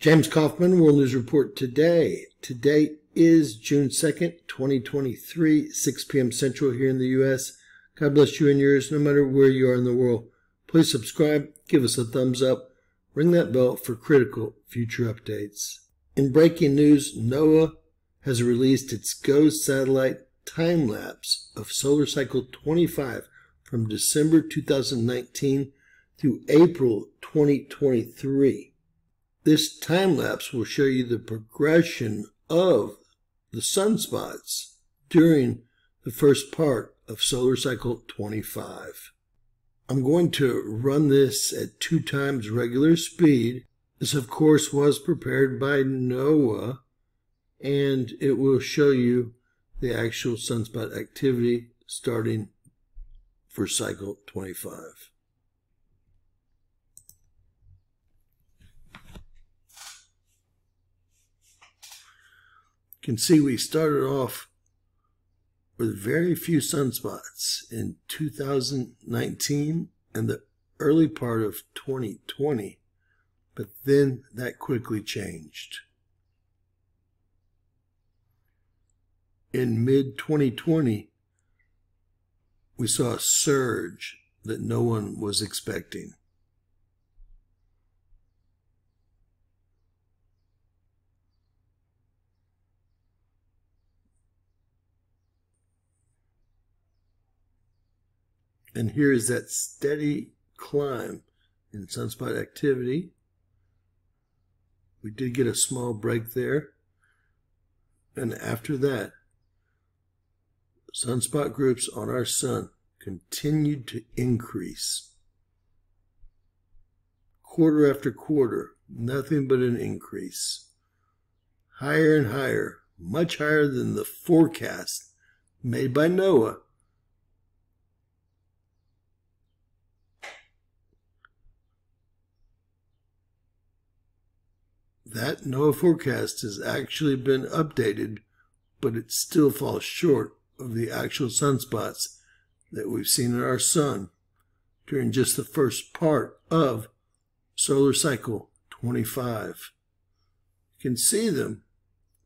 James Kaufman, World News Report today. Today is June 2nd, 2023, 6 p.m. Central here in the U.S. God bless you and yours, no matter where you are in the world. Please subscribe, give us a thumbs up, ring that bell for critical future updates. In breaking news, NOAA has released its GOES satellite time-lapse of Solar Cycle 25 from December 2019 through April 2023. This time-lapse will show you the progression of the sunspots during the first part of Solar Cycle 25. I'm going to run this at 2 times regular speed. This, of course, was prepared by NOAA, and it will show you the actual sunspot activity starting for Cycle 25. You can see we started off with very few sunspots in 2019 and the early part of 2020, but then that quickly changed. In mid-2020, we saw a surge that no one was expecting. And here is that steady climb in sunspot activity. We did get a small break there. And after that, sunspot groups on our sun continued to increase. Quarter after quarter, nothing but an increase. Higher and higher, much higher than the forecast made by NOAA. That NOAA forecast has actually been updated, but it still falls short of the actual sunspots that we've seen in our sun during just the first part of Solar Cycle 25. You can see them,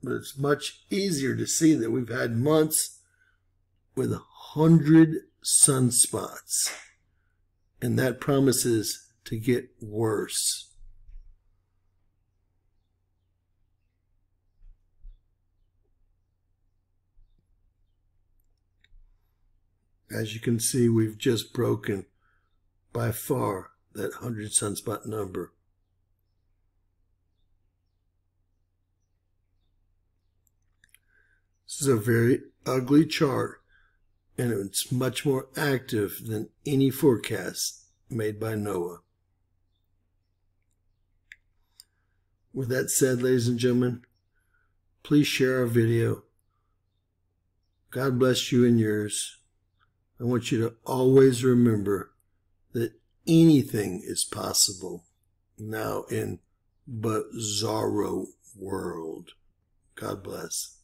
but it's much easier to see that we've had months with 100 sunspots, and that promises to get worse. As you can see, we've just broken, by far, that 100 sunspot number. This is a very ugly chart, and it's much more active than any forecast made by NOAA. With that said, ladies and gentlemen, please share our video. God bless you and yours. I want you to always remember that anything is possible now in Bizarro World. God bless.